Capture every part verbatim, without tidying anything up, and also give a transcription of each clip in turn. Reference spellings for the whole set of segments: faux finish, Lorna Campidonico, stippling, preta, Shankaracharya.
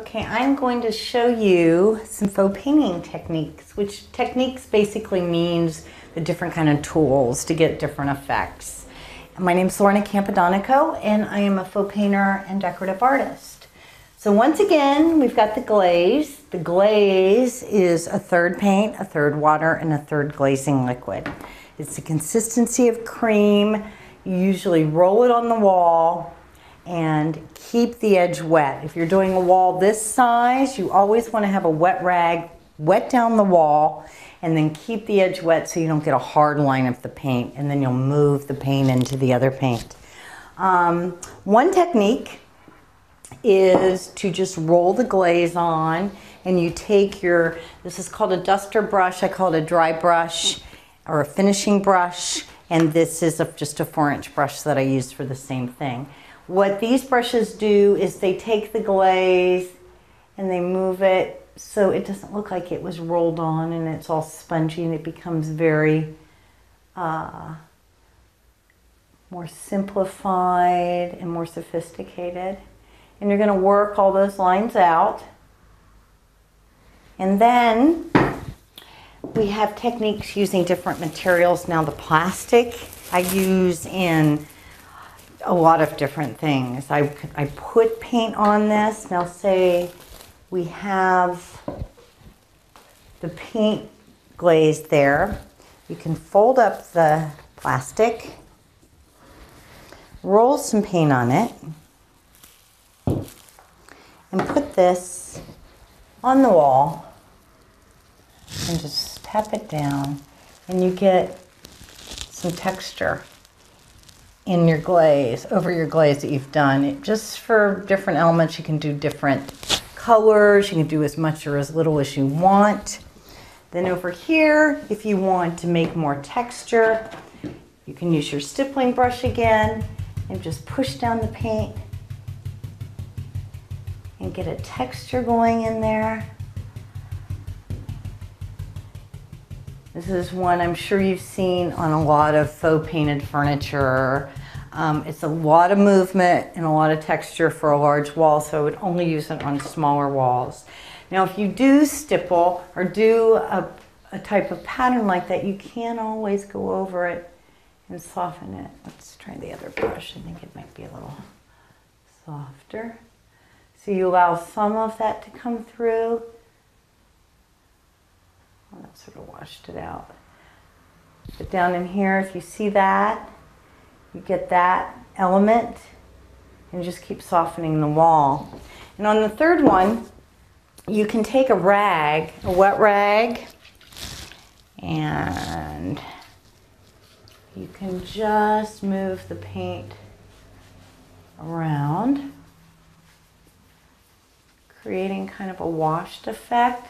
Okay, I'm going to show you some faux painting techniques, which techniques basically means the different kind of tools to get different effects. My name is Lorna Campidonico, and I am a faux painter and decorative artist. So once again, we've got the glaze. The glaze is a third paint, a third water, and a third glazing liquid. It's the consistency of cream. You usually roll it on the wall and keep the edge wet. If you're doing a wall this size, you always want to have a wet rag wet down the wall and then keep the edge wet so you don't get a hard line of the paint, and then you'll move the paint into the other paint. Um, one technique is to just roll the glaze on, and you take your, this is called a duster brush, I call it a dry brush or a finishing brush, and this is a, just a four inch brush that I use for the same thing. What these brushes do is they take the glaze and they move it so it doesn't look like it was rolled on and it's all spongy, and it becomes very uh, more simplified and more sophisticated. And you're going to work all those lines out. And then we have techniques using different materials. Now, the plastic I use in a lot of different things. I, I put paint on this. Now say we have the paint glaze there. You can fold up the plastic, roll some paint on it, and put this on the wall and just tap it down, and you get some texture in your glaze, over your glaze that you've done. It, just for different elements, you can do different colors, you can do as much or as little as you want. Then over here, if you want to make more texture, you can use your stippling brush again and just push down the paint and get a texture going in there. This is one I'm sure you've seen on a lot of faux painted furniture. Um, it's a lot of movement and a lot of texture for a large wall, so I would only use it on smaller walls. Now, if you do stipple or do a, a type of pattern like that, you can always go over it and soften it. Let's try the other brush. I think it might be a little softer. So you allow some of that to come through. That sort of washed it out. But down in here, if you see that, you get that element, and just keep softening the wall. And on the third one, you can take a rag, a wet rag, and you can just move the paint around, creating kind of a washed effect.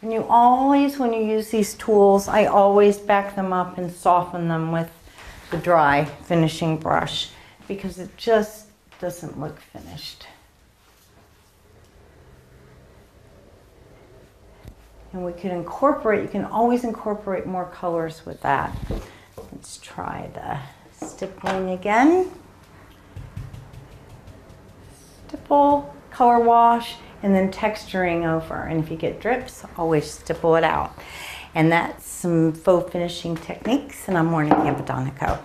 And you always, when you use these tools, I always back them up and soften them with the dry finishing brush, because it just doesn't look finished. And we could incorporate, you can always incorporate more colors with that. Let's try the stippling again. Stipple, color wash, and then texturing over. And if you get drips, always stipple it out. And that's some faux finishing techniques, and I'm Lorna Campidonico.